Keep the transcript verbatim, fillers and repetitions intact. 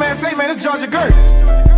man say, man, it's Georgia Gurt.